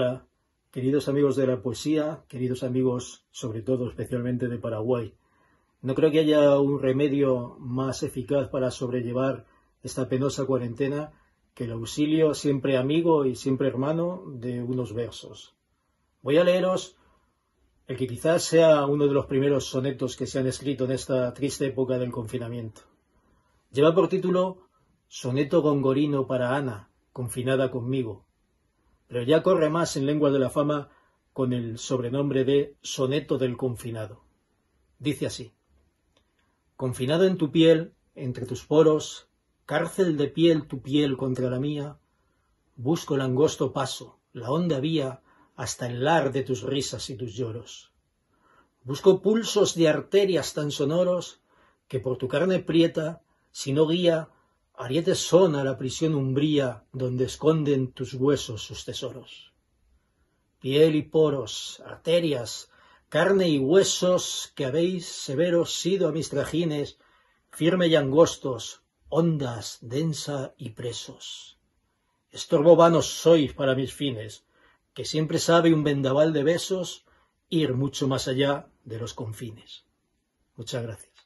Hola, queridos amigos de la poesía, queridos amigos, sobre todo, especialmente de Paraguay. No creo que haya un remedio más eficaz para sobrellevar esta penosa cuarentena que el auxilio siempre amigo y siempre hermano de unos versos. Voy a leeros el que quizás sea uno de los primeros sonetos que se han escrito en esta triste época del confinamiento. Lleva por título Soneto Gongorino para Ana, confinada conmigo, pero ya corre más en lenguas de la fama con el sobrenombre de Soneto del confinado. Dice así: confinado en tu piel, entre tus poros, cárcel de piel tu piel contra la mía, busco el angosto paso, la honda vía, hasta el lar de tus risas y tus lloros. Busco pulsos de arterias tan sonoros que por tu carne prieta, si no guía, arietes son a la prisión umbría donde esconden tus huesos sus tesoros. Piel y poros, arterias, carne y huesos que habéis severos sido a mis trajines, firme y angostos, hondas, densa y presos. Estorbo vano sois para mis fines, que siempre sabe un vendaval de besos ir mucho más allá de los confines. Muchas gracias.